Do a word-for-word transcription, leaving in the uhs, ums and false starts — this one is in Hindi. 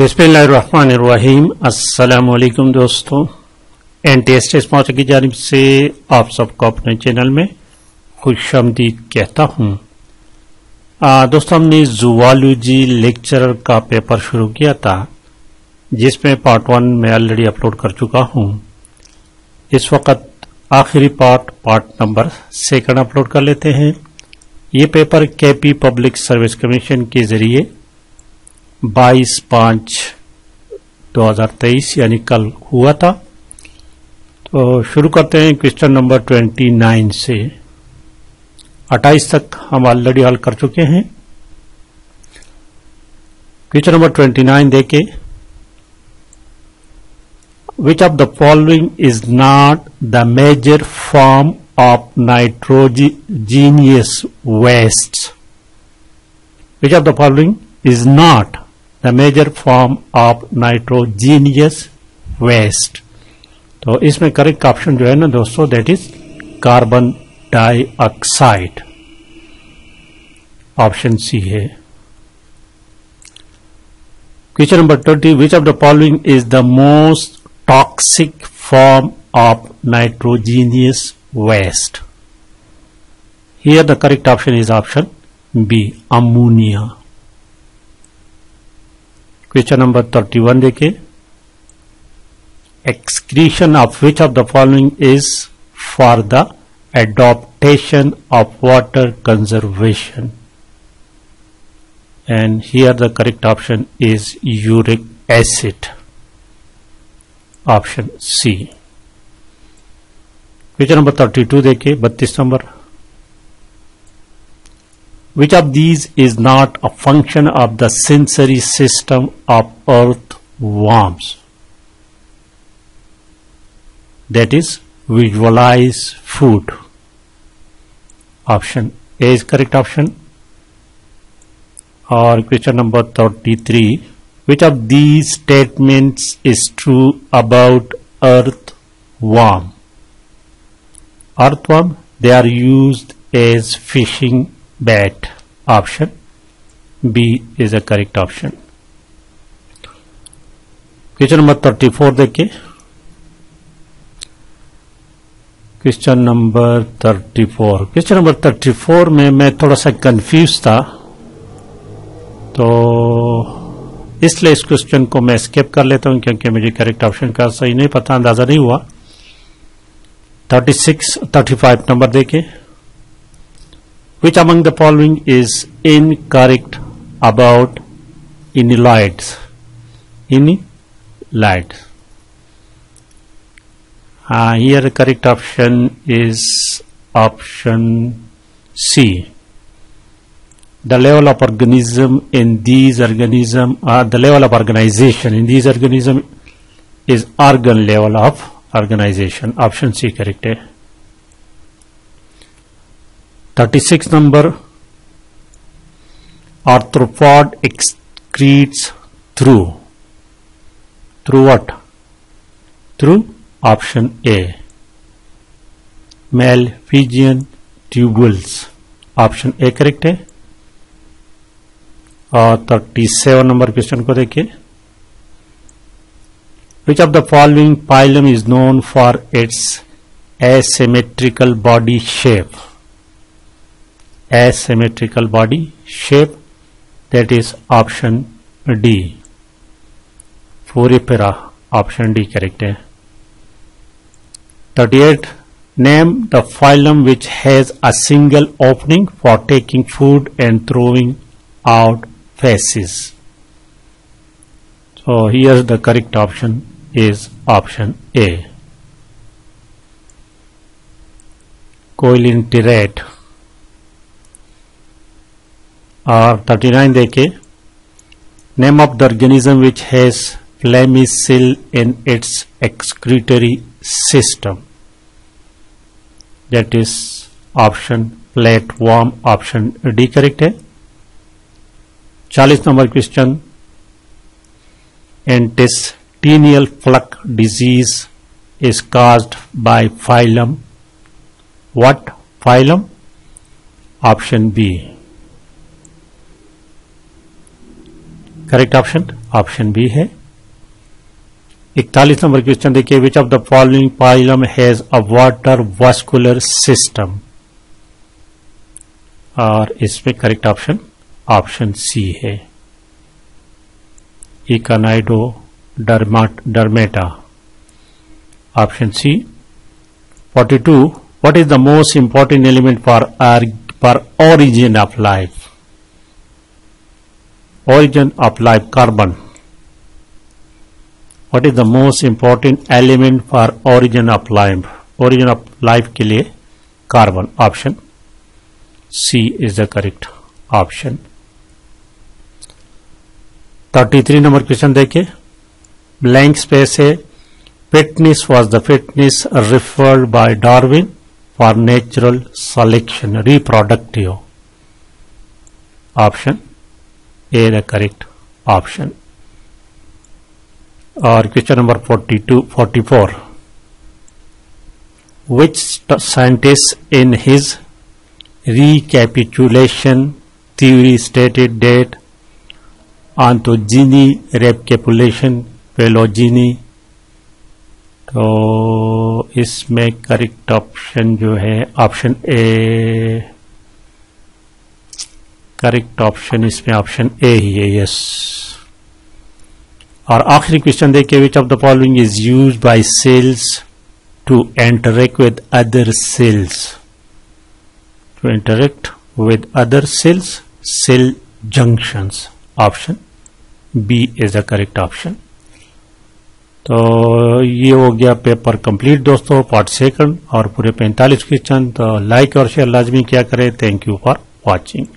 बिस्मिल्लाहिर्रहमानिर्रहीम। अस्सलाम वालेकुम दोस्तों, N T S T sponsor की जानिब से आप सबको अपने चैनल में खुशामदीद कहता हूँ। दोस्तों, हमने जूवालॉजी लेक्चरर का पेपर शुरू किया था, जिसमें पार्ट वन में ऑलरेडी अपलोड कर चुका हूँ। इस वक्त आखिरी part part number second upload कर लेते हैं। ये paper KP public service commission के जरिए बाईस पाँच दो हज़ार तेईस यानी कल हुआ था। तो शुरू करते हैं क्वेश्चन नंबर उनतीस से अट्ठाईस तक हम ऑलरेडी हल कर चुके हैं। क्वेश्चन नंबर उनतीस देखे, which of the following is not the major form of nitrogenous waste. Which of the following is not the major form of nitrogenous waste। तो इसमें करेक्ट ऑप्शन जो है ना दोस्तों, that is carbon dioxide, option C है। Question number twenty, which of the following is the most toxic form of nitrogenous waste. Here the correct option is option B, ammonia. Question number इकतीस देखें, excretion of which of the following is for the adaptation of water conservation and here the correct option is uric acid, option C. Question number बत्तीस देखें, बत्तीस number, which of these is not a function of the sensory system of earthworms, that is visualize food, option A is correct option। or question number तैंतीस, which of these statements is true about earthworm? Earthworm, they are used as fishing bait, option B is a correct option. Question number thirty four देखे, question number thirty four question number thirty four में मैं थोड़ा सा कंफ्यूज था, तो इसलिए इस क्वेश्चन को मैं स्किप कर लेता हूं, क्योंकि मुझे करेक्ट ऑप्शन का सही नहीं पता, अंदाजा नहीं हुआ। Thirty six thirty five number देखे, which among the following is incorrect about enilids? Enilids. Uh, here the correct option is option C. The level of organism in these organism, uh, the level of organization in these organism is organ level of organization. Option C correct है। Thirty six number, arthropod excretes through through what? Through option A, Malpighian tubules, option A correct है। और सैंतीस number question को देखिए, which of the following phylum is known for its asymmetrical body shape? Asymmetrical body shape, that is option D, Florifera, option D correct है। thirty-eight, name the phylum which has a single opening for taking food and throwing out faces. So here the correct option is option A, coelenterate। और उनतालीस देखे, name of the organism which has flame cell in its excretory system, that is option platform, option D correct है। चालीस number question, intestinal fluke disease is caused by phylum what phylum, option B. Correct option option B है। इकतालीस नंबर क्वेश्चन देखिए, which of the following phylum has a water vascular system, और इसमें करेक्ट ऑप्शन ऑप्शन सी है, echinodermata, option C. Forty to, what is the most important element for for origin of life, origin of life carbon, what is the most important element for origin of life, origin of life के लिए carbon, option C is the correct option. तैंतीस नंबर क्वेश्चन देखिए, ब्लैंक स्पेस है, fitness was the fitness referred by Darwin for natural selection reproductive, option A the correct option. और question number forty two forty four, which scientist in his recapitulation theory stated that ontogeny रेपकेपुलेशन phylogeny, तो इसमें करेक्ट ऑप्शन जो है ऑप्शन ए, करेक्ट ऑप्शन इसमें ऑप्शन ए ही है, यस। और आखिरी क्वेश्चन देखिए, which of the following is used by cells to interact with other cells, to interact with other cells, cell junctions, option B is the correct option. तो ये हो गया पेपर कंप्लीट दोस्तों, पार्ट सेकंड और पूरे पैंतालीस क्वेश्चन। तो लाइक और शेयर लाजमी किया करें। Thank you for watching.